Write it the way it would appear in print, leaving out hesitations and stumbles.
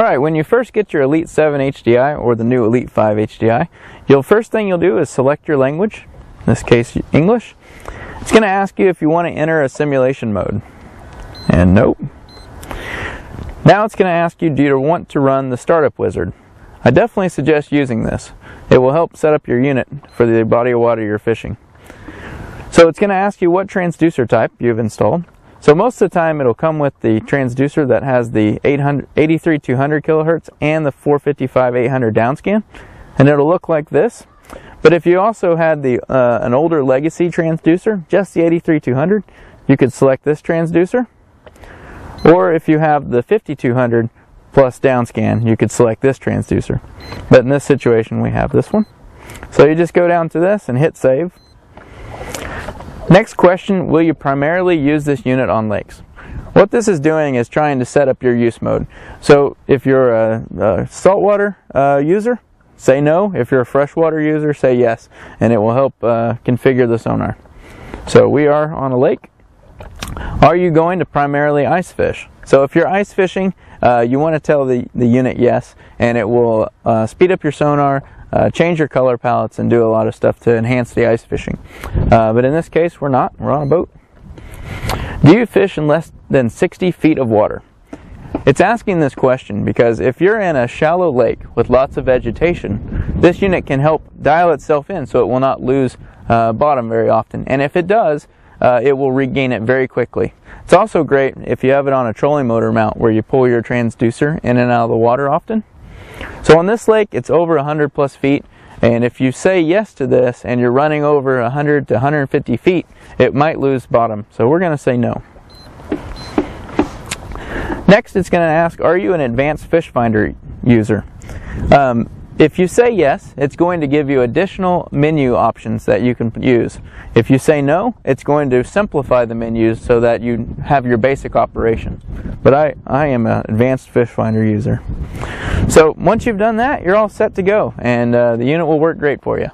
Alright, when you first get your Elite 7 HDI or the new Elite 5 HDI, the first thing you'll do is select your language, in this case English. It's going to ask you if you want to enter a simulation mode, and nope. Now it's going to ask you, do you want to run the startup wizard? I definitely suggest using this. It will help set up your unit for the body of water you're fishing. So it's going to ask you what transducer type you've installed. So most of the time it'll come with the transducer that has the 83200 kilohertz and the 455800 downscan, and it'll look like this. But if you also had the an older legacy transducer, just the 83200, you could select this transducer. Or if you have the 5200 plus downscan, you could select this transducer. But in this situation we have this one. So you just go down to this and hit save. Next question, will you primarily use this unit on lakes? What this is doing is trying to set up your use mode. So if you're a saltwater user, say no. If you're a freshwater user, say yes. And it will help configure the sonar. So we are on a lake. Are you going to primarily ice fish? So if you're ice fishing, you want to tell the unit yes, and it will speed up your sonar, change your color palettes, and do a lot of stuff to enhance the ice fishing. But in this case, we're not. We're on a boat. Do you fish in less than 60 feet of water? It's asking this question because if you're in a shallow lake with lots of vegetation, this unit can help dial itself in so it will not lose bottom very often. And if it does, it will regain it very quickly. It's also great if you have it on a trolling motor mount where you pull your transducer in and out of the water often. So on this lake, it's over 100 plus feet, and if you say yes to this and you're running over 100 to 150 feet, it might lose bottom. So we're going to say no. Next, it's going to ask, are you an advanced fish finder user? If you say yes, it's going to give you additional menu options that you can use. If you say no, it's going to simplify the menus so that you have your basic operation. But I am an advanced fish finder user. So once you've done that, you're all set to go, and the unit will work great for you.